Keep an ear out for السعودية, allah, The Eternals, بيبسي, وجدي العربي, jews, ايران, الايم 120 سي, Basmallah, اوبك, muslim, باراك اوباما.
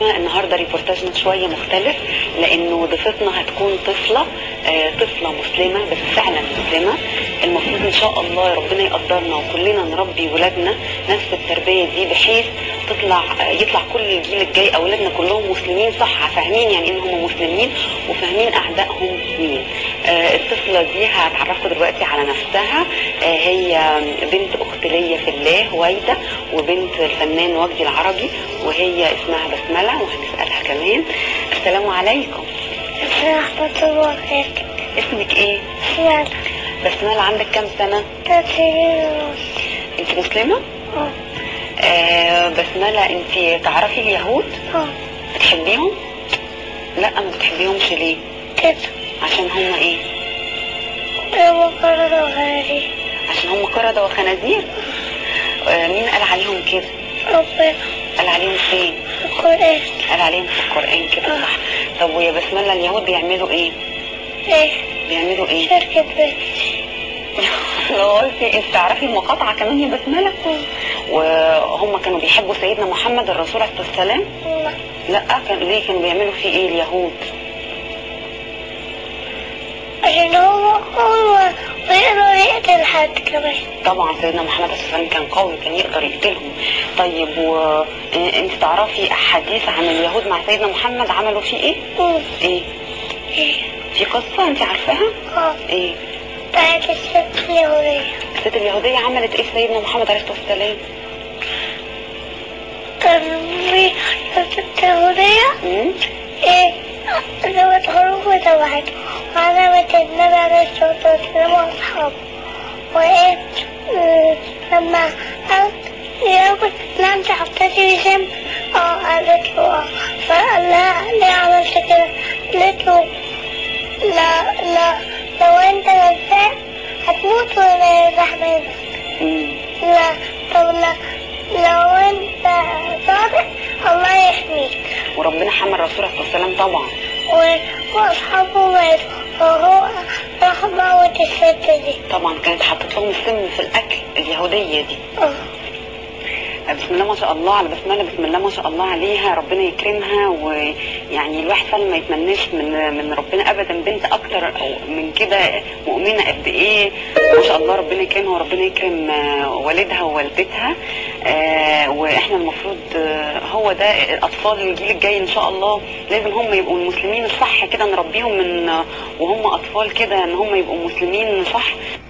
النهارده ريبورتاج من شويه مختلف، لانه ضيفتنا هتكون طفله مسلمه، بس فعلا مسلمه. المفروض ان شاء الله ربنا يقدرنا وكلنا نربي ولادنا نفس التربيه دي، بحيث يطلع كل الجيل الجاي اولادنا كلهم مسلمين صح، فاهمين يعني ان هم مسلمين وفاهمين اعدائهم مين. الطفله دي هتعرفكم دلوقتي على نفسها. هي بنت اخت ليا في الله وايده، وبنت الفنان وجدي العربي، وهي اسمها بسمله، وهنسالها كمان. السلام عليكم. ورحمه الله وبركاته. اسمك ايه؟ بسمله. بسمله عندك كام سنه؟ 3 سنين ونص. انت مسلمه؟ بسمله انت تعرفي اليهود؟ بتحبيهم؟ لا ما بتحبيهمش ليه؟ عشان هم ايه؟ قردة وخنازير. عشان هم قردة وخنازير؟ مين قال عليهم كده؟ ربنا. قال عليهم فين؟ في القرآن. قال عليهم في القرآن كده صح. طب ويا بسم الله اليهود بيعملوا ايه؟ بيعملوا ايه؟ شركة بيبسي. لو قلتي انت تعرفي المقاطعة كمان يا بسملة؟ وهم كانوا بيحبوا سيدنا محمد الرسول عليه الصلاة والسلام؟ لا. كان ليه كانوا بيعملوا فيه ايه اليهود؟ عشان هو ويقدر يقتل حد كمان. طبعا سيدنا محمد صلى الله عليه وسلم كان قوي، كان يقدر يقتلهم. طيب وانت تعرفي حديث عن اليهود مع سيدنا محمد عملوا فيه ايه؟ ايه؟ في قصه انت عارفاها؟ ايه؟ بتاعت الست اليهوديه. الست اليهوديه عملت ايه سيدنا محمد عليه الصلاه والسلام؟ كان في الست اليهوديه ايه زوت خروف وزوحته وعلمت النبي عليه الصلاة والسلام وأصحابه، وإيه لما قالت اليهود لم تغتسل بشم قالت له فقال لها ليه عملت كده؟ قالت له لا لو أنت غسان هتموت ولا يزحمنك، لا طب لو أنت صادق الله يحميك. وربنا حمى الرسول عليه الصلاة والسلام طبعا. وأصحابه ماتوا وهو راح موت الست دي. طبعا كانت حطت لهم السم في الأكل اليهودية دي. بسم الله ما شاء الله على بسملة، بسم الله ما شاء الله عليها، ربنا يكرمها. ويعني الواحد فعلا ما يتمناش من ربنا ابدا بنت اكتر او من كده مؤمنه قد ايه ما شاء الله. ربنا يكرمها وربنا يكرم والدها ووالدتها. واحنا المفروض هو ده الاطفال الجيل الجاي ان شاء الله، لازم هم يبقوا المسلمين الصح كده، نربيهم من وهم اطفال كده ان هم يبقوا مسلمين صح.